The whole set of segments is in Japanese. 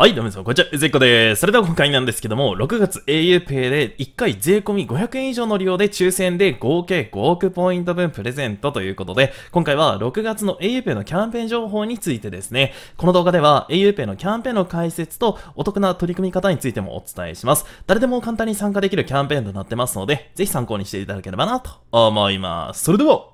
はい、どうも皆さん、こんにちは。うずいこです。それでは今回なんですけども、6月 auPay で1回税込み500円以上の利用で抽選で合計5億ポイント分プレゼントということで、今回は6月の auPay のキャンペーン情報についてですね、この動画では auPay のキャンペーンの解説とお得な取り組み方についてもお伝えします。誰でも簡単に参加できるキャンペーンとなってますので、ぜひ参考にしていただければなと思います。それでは、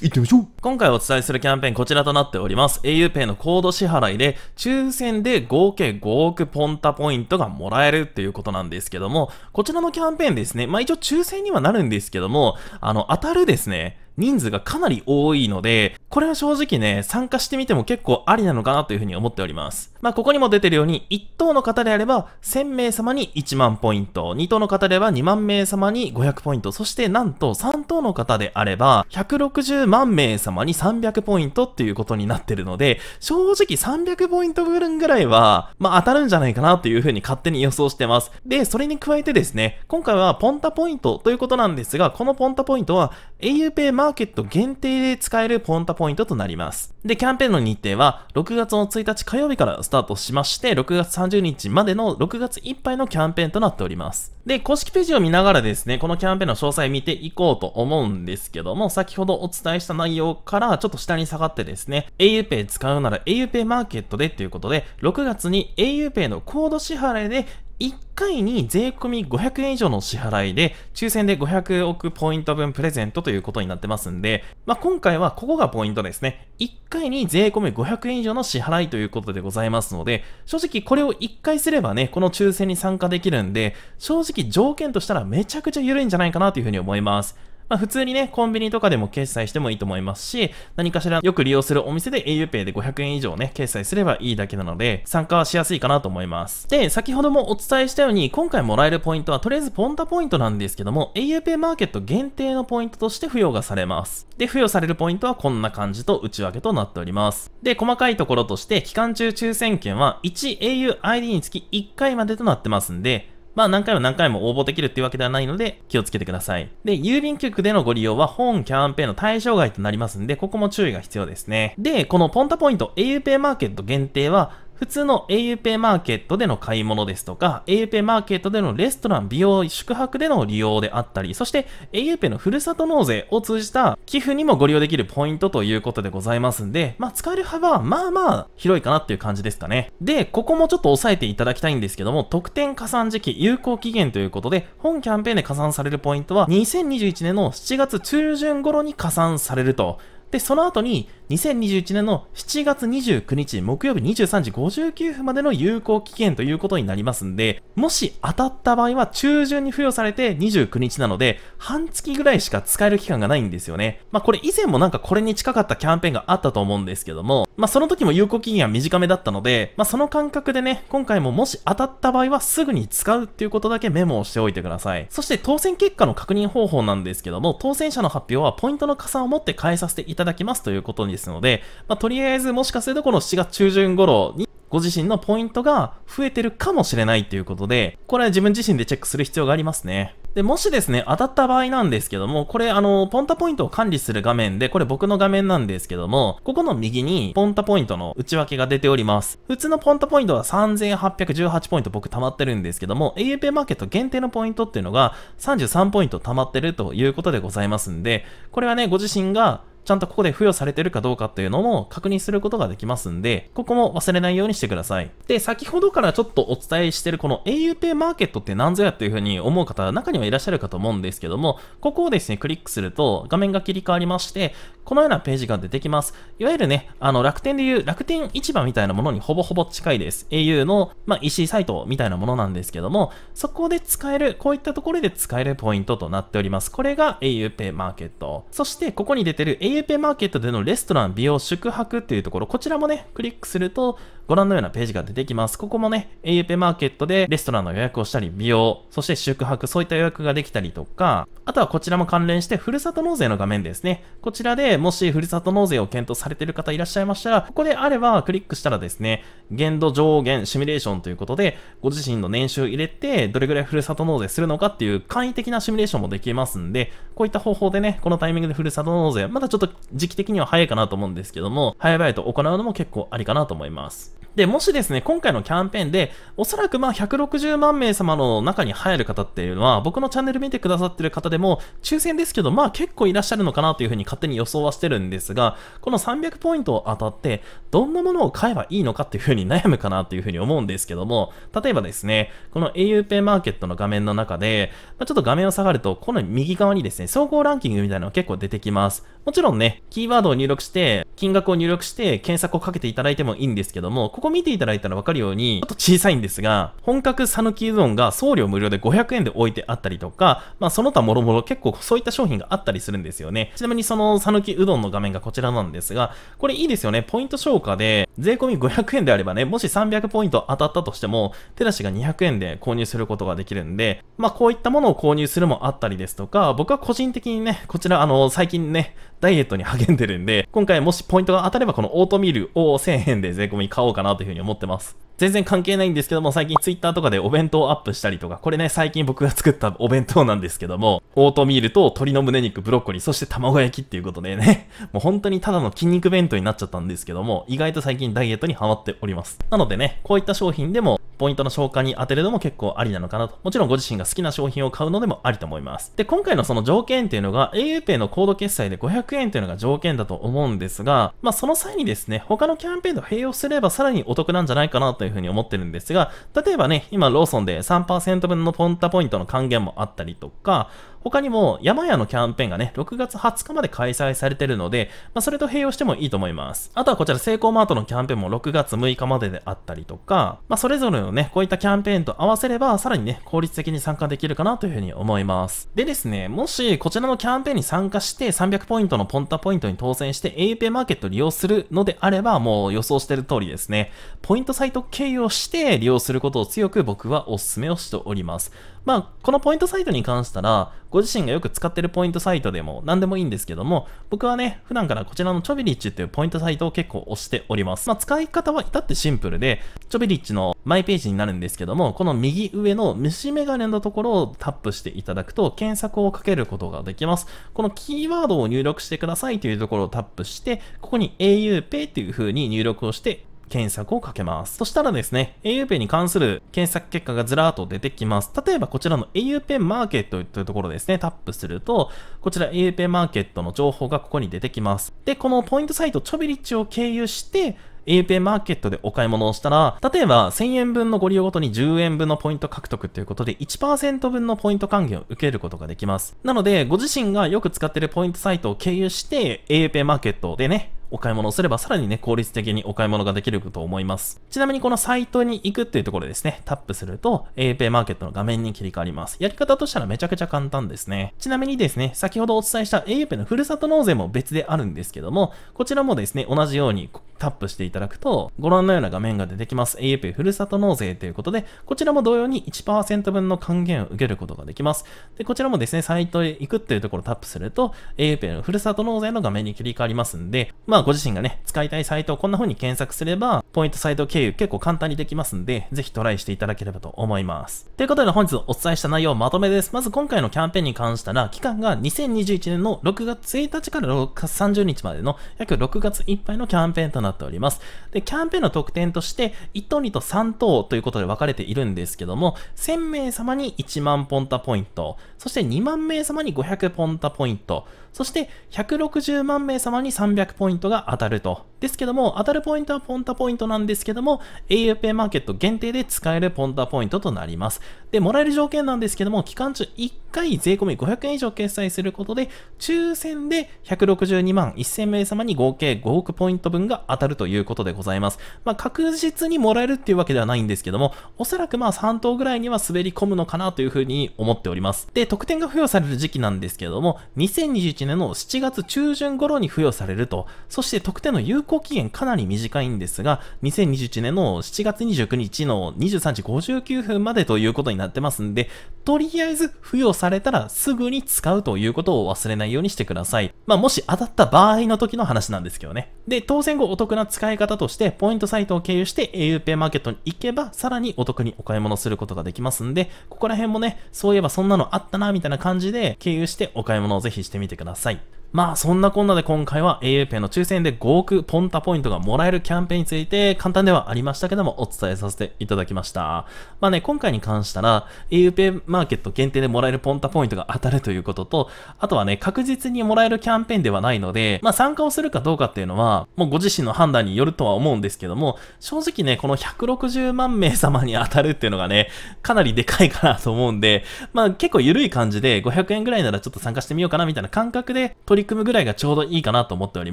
行ってみましょう。今回お伝えするキャンペーンこちらとなっております。auPay のコード支払いで抽選で合計5億ポンタポイントがもらえるっていうことなんですけども、こちらのキャンペーンですね、まあ一応抽選にはなるんですけども、当たるですね、人数がかなり多いので、これは正直ね、参加してみても結構ありなのかなというふうに思っております。まあ、ここにも出てるように、1等の方であれば、1000名様に1万ポイント、2等の方であれば2万名様に500ポイント、そしてなんと3等の方であれば、160万名様に300ポイントっていうことになってるので、正直300ポイント分ぐらいは、まあ、当たるんじゃないかなというふうに勝手に予想してます。で、それに加えてですね、今回はポンタポイントということなんですが、このポンタポイントは、auPayマーケット限定で使えるポンタポイントとなります。で、キャンペーンの日程は6月の1日火曜日からスタートしまして、6月30日までの6月いっぱいのキャンペーンとなっております。で、公式ページを見ながらですね、このキャンペーンの詳細見ていこうと思うんですけども、先ほどお伝えした内容からちょっと下に下がってですね、auPay 使うなら auPay マーケットでということで、6月に auPay のコード支払いで1回に税込み500円以上の支払いで、抽選で500億ポイント分プレゼントということになってますんで、まあ、今回はここがポイントですね。1回に税込み500円以上の支払いということでございますので、正直これを1回すればね、この抽選に参加できるんで、正直条件としたらめちゃくちゃ緩いんじゃないかなというふうに思います。まあ普通にね、コンビニとかでも決済してもいいと思いますし、何かしらよく利用するお店で auPay で500円以上ね、決済すればいいだけなので、参加はしやすいかなと思います。で、先ほどもお伝えしたように、今回もらえるポイントはとりあえずポンタポイントなんですけども、auPay マーケット限定のポイントとして付与がされます。で、付与されるポイントはこんな感じと内訳となっております。で、細かいところとして、期間中抽選券は 1auID につき1回までとなってますんで、まあ何回も応募できるっていうわけではないので気をつけてください。で、郵便局でのご利用は本キャンペーンの対象外となりますんで、ここも注意が必要ですね。で、このポンタポイント auPay マーケット限定は、普通の auPay マーケットでの買い物ですとか、auPay マーケットでのレストラン、美容、宿泊での利用であったり、そして auPay のふるさと納税を通じた寄付にもご利用できるポイントということでございますんで、まあ使える幅はまあまあ広いかなっていう感じですかね。で、ここもちょっと押さえていただきたいんですけども、特典加算時期、有効期限ということで、本キャンペーンで加算されるポイントは2021年の7月中旬頃に加算されると。で、その後に、2021年の7月29日木曜日23時59分までの有効期限ということになりますんで、もし当たった場合は中旬に付与されて29日なので、半月ぐらいしか使える期間がないんですよね。まあこれ以前もなんかこれに近かったキャンペーンがあったと思うんですけども、まあその時も有効期限は短めだったので、まあその感覚でね、今回ももし当たった場合はすぐに使うっていうことだけメモをしておいてください。そして当選結果の確認方法なんですけども、当選者の発表はポイントの加算をもって変えさせていただきますということにですので、まあ、とりあえずもしかするとこの7月中旬頃にご自身のポイントが増えてるかもしれないということで、これは自分自身でチェックする必要がありますね。で、もしですね、当たった場合なんですけども、これポンタポイントを管理する画面で、これ僕の画面なんですけども、ここの右にポンタポイントの内訳が出ております。普通のポンタポイントは3818ポイント僕溜まってるんですけども、auPay マーケット限定のポイントっていうのが33ポイント溜まってるということでございますんで、これはね、ご自身がちゃんとここで付与されてるかどうかっていうのも確認することができますんで、ここも忘れないようにしてください。で、先ほどからちょっとお伝えしてるこの auPay マーケットって何ぞやっていう風に思う方、中にはいらっしゃるかと思うんですけども、ここをですね、クリックすると画面が切り替わりまして、このようなページが出てきます。いわゆるね、楽天でいう楽天市場みたいなものにほぼほぼ近いです。au の、まあ、EC サイトみたいなものなんですけども、そこで使える、こういったところで使えるポイントとなっております。これが auPay マーケット。そして、ここに出てるauPay マーケットでのレストラン、美容、宿泊っていうところ、こちらもね、クリックすると、ご覧のようなページが出てきます。ここもね、auPay マーケットでレストランの予約をしたり、美容、そして宿泊、そういった予約ができたりとか、あとはこちらも関連して、ふるさと納税の画面ですね。こちらでもしふるさと納税を検討されている方いらっしゃいましたら、ここであればクリックしたらですね、限度上限シミュレーションということで、ご自身の年収を入れて、どれぐらいふるさと納税するのかっていう簡易的なシミュレーションもできますんで、こういった方法でね、このタイミングでふるさと納税、まだちょっと時期的には早いかなと思うんですけども、早々と行うのも結構ありかなと思います。で、もしですね、今回のキャンペーンで、おそらくまあ160万名様の中に入る方っていうのは、僕のチャンネル見てくださってる方でも、抽選ですけど、まあ結構いらっしゃるのかなというふうに勝手に予想はしてるんですが、この300ポイントを当たって、どんなものを買えばいいのかっていうふうに悩むかなというふうに思うんですけども、例えばですね、この auPay マーケットの画面の中で、ちょっと画面を下がると、この右側にですね、総合ランキングみたいなのが結構出てきます。もちろんね、キーワードを入力して、金額を入力して、検索をかけていただいてもいいんですけども、ここ見ていただいたらわかるように、ちょっと小さいんですが、本格さぬきうどんが送料無料で500円で置いてあったりとか、まあその他もろもろ結構そういった商品があったりするんですよね。ちなみにそのさぬきうどんの画面がこちらなんですが、これいいですよね。ポイント消化で、税込500円であればね、もし300ポイント当たったとしても、手出しが200円で購入することができるんで、まあこういったものを購入するもあったりですとか、僕は個人的にね、こちら最近ね、ダイエットに励んでるんで、今回もしポイントが当たればこのオートミールを1000円で税込買おうかなというふうに思ってます。全然関係ないんですけども、最近 Twitter とかでお弁当をアップしたりとか、これね、最近僕が作ったお弁当なんですけども、オートミールと鶏の胸肉、ブロッコリー、そして卵焼きっていうことでね、もう本当にただの筋肉弁当になっちゃったんですけども、意外と最近ダイエットにハマっております。なのでね、こういった商品でも、ポイントの消化に当てるのも結構ありなのかなと。もちろんご自身が好きな商品を買うのでもありと思います。で、今回のその条件っていうのが、auPay のコード決済で500円というのが条件だと思うんですが、まあその際にですね、他のキャンペーンと併用すればさらにお得なんじゃないかなというふうに思ってるんですが、例えばね、今ローソンで 3% 分のポンタポイントの還元もあったりとか、他にも、山屋のキャンペーンがね、6月20日まで開催されてるので、まあ、それと併用してもいいと思います。あとはこちら、セイコーマートのキャンペーンも6月6日までであったりとか、まあ、それぞれのね、こういったキャンペーンと合わせれば、さらにね、効率的に参加できるかなというふうに思います。でですね、もし、こちらのキャンペーンに参加して、300ポイントのポンタポイントに当選して、auPay マーケットを利用するのであれば、もう予想してる通りですね、ポイントサイト経由をして利用することを強く僕はお勧めをしております。まあ、このポイントサイトに関したら、ご自身がよく使ってるポイントサイトでも何でもいいんですけども、僕はね、普段からこちらのチョビリッチっていうポイントサイトを結構押しております。まあ、使い方は至ってシンプルで、チョビリッチのマイページになるんですけども、この右上の虫眼鏡のところをタップしていただくと、検索をかけることができます。このキーワードを入力してくださいというところをタップして、ここに auPay っていう風に入力をして、検索をかけます。そしたらですね、auPay に関する検索結果がずらーっと出てきます。例えばこちらの auPay マーケットというところですね、タップすると、こちら auPay マーケットの情報がここに出てきます。で、このポイントサイトチョビリッチを経由して、auPay マーケットでお買い物をしたら、例えば1000円分のご利用ごとに10円分のポイント獲得ということで 1% 分のポイント還元を受けることができます。なので、ご自身がよく使っているポイントサイトを経由して、auPay マーケットでね、お買い物をすればさらにね、効率的にお買い物ができると思います。ちなみにこのサイトに行くっていうところですね、タップすると auPay マーケットの画面に切り替わります。やり方としたらめちゃくちゃ簡単ですね。ちなみにですね、先ほどお伝えした auPay のふるさと納税も別であるんですけども、こちらもですね、同じようにタップしていただくと、ご覧のような画面が出てきます。auPay ふるさと納税ということで、こちらも同様に 1% 分の還元を受けることができます。で、こちらもですね、サイトへ行くっていうところをタップすると、auPay のふるさと納税の画面に切り替わりますんで、まあご自身がね、使いたいサイトをこんな風に検索すれば、ポイントサイト経由結構簡単にできますんで、ぜひトライしていただければと思います。ということで本日お伝えした内容まとめです。まず今回のキャンペーンに関したら、期間が2021年の6月1日から6月30日までの約6月いっぱいのキャンペーンとなっております。で、キャンペーンの特典として、1等、2等、3等ということで分かれているんですけども、1000名様に1万ポンタポイント、そして2万名様に500ポンタポイント、そして160万名様に300ポイントが当たると。ですけども、当たるポイントはポンタポイントなんですけども、auPay マーケット限定で使えるポンタポイントとなります。で、もらえる条件なんですけども、期間中1回税込500円以上決済することで、抽選で162万1000名様に合計5億ポイント分が当たるということでございます。まあ、確実にもらえるっていうわけではないんですけども、おそらくまあ3等ぐらいには滑り込むのかなというふうに思っております。で、特典が付与される時期なんですけども、2021年の7月中旬頃に付与されると、そして特典の有効期限かなり短いんですが、2021年の7月29日の23時59分までということになってますんで、とりあえず付与されたらすぐに使うということを忘れないようにしてください。まあ、もし当たった場合の時の話なんですけどね。で、当選後お得な使い方として、ポイントサイトを経由して auPay マーケットに行けば、さらにお得にお買い物することができますんで、ここら辺もね、そういえばそんなのあったな、みたいな感じで経由してお買い物をぜひしてみてください。まあそんなこんなで今回は auPay の抽選で5億ポンタポイントがもらえるキャンペーンについて簡単ではありましたけどもお伝えさせていただきました。まあね、今回に関したら auPay マーケット限定でもらえるポンタポイントが当たるということと、あとはね、確実にもらえるキャンペーンではないので、まあ参加をするかどうかっていうのはもうご自身の判断によるとは思うんですけども、正直ね、この160万名様に当たるっていうのがね、かなりでかいかなと思うんで、まあ結構緩い感じで500円ぐらいならちょっと参加してみようかなみたいな感覚で取り組むぐらいがちょうどいいかなと思っており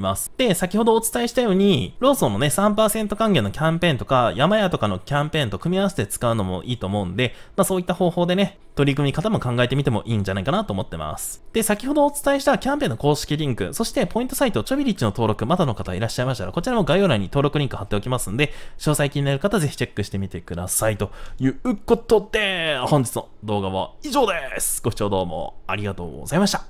ます。で、先ほどお伝えしたように、ローソンのね、3% 還元のキャンペーンとか、ヤマヤとかのキャンペーンと組み合わせて使うのもいいと思うんで、まあそういった方法でね、取り組み方も考えてみてもいいんじゃないかなと思ってます。で、先ほどお伝えしたキャンペーンの公式リンク、そしてポイントサイト、ちょびりっちの登録、まだの方いらっしゃいましたら、こちらも概要欄に登録リンク貼っておきますんで、詳細気になる方ぜひチェックしてみてください。ということで、本日の動画は以上です。ご視聴どうもありがとうございました。